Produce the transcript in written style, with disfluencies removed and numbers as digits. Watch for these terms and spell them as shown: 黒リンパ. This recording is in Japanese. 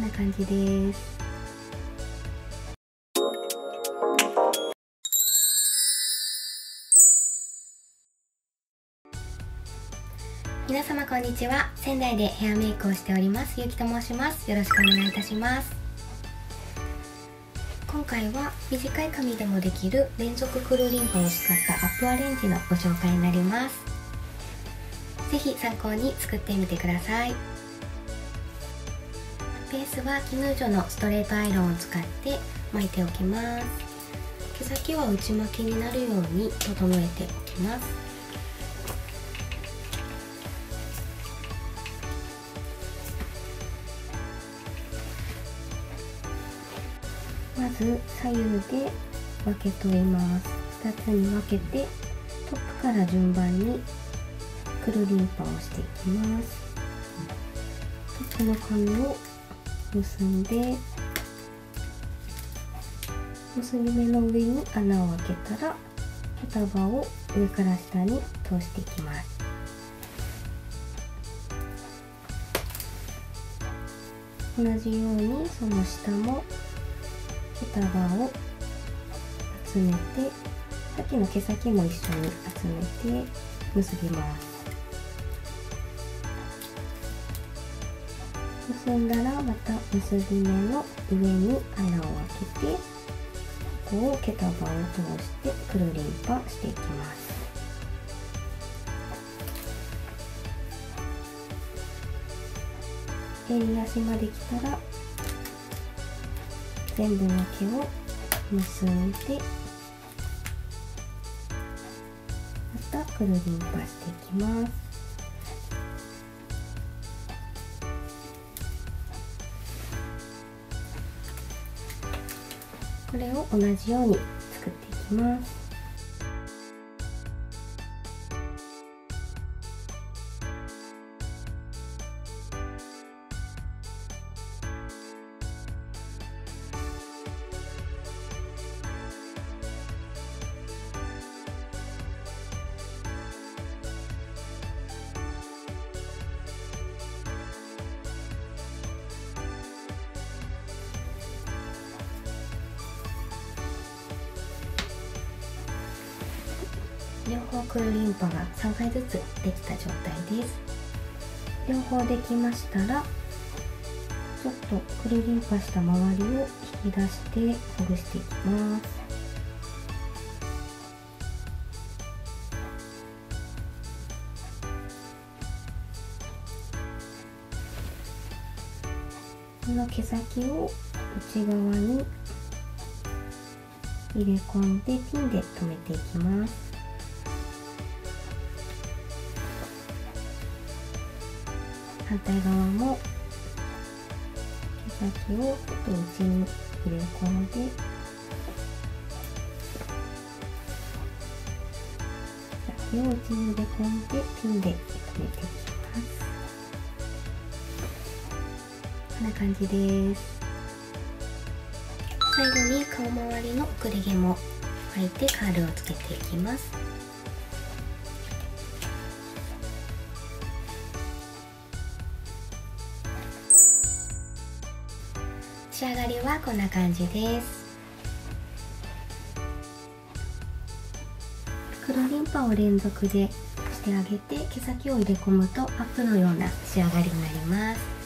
んな感じです。皆様こんにちは。仙台でヘアメイクをしておりますゆきと申します。よろしくお願いいたします。今回は短い髪でもできる連続黒リンパを使ったアップアレンジのご紹介になります。ぜひ参考に作ってみてください。ベースは絹糸のストレートアイロンを使って巻いておきます。毛先は内巻きになるように整えておきます。まず左右で分けとります。2つに分けてトップから順番に黒リンパをしていきます。この髪を結んで、結び目の上に穴を開けたら双葉を上から下に通していきます。同じようにその下も双葉を集めて、さっきの毛先も一緒に集めて結びます。結んだらまた結び目の上に穴を開けて、ここを毛束を通して黒リンパしていきます。襟足まで来たら全部の毛を結んでまた黒リンパしていきます。これを同じように作っていきます。両方黒リンパが3回ずつできた状態です。両方できましたら、ちょっと黒リンパした周りを引き出してほぐしていきます。この毛先を内側に入れ込んでピンで留めていきます。反対側も毛先をちょっと内に入れ込んで、毛先を内に入れ込んでピンで留めていきます。こんな感じです。最後に顔周りのくれ毛も巻いてカールをつけていきます。仕上がりはこんな感じです。黒リンパを連続でしてあげて、毛先を入れ込むとアップのような仕上がりになります。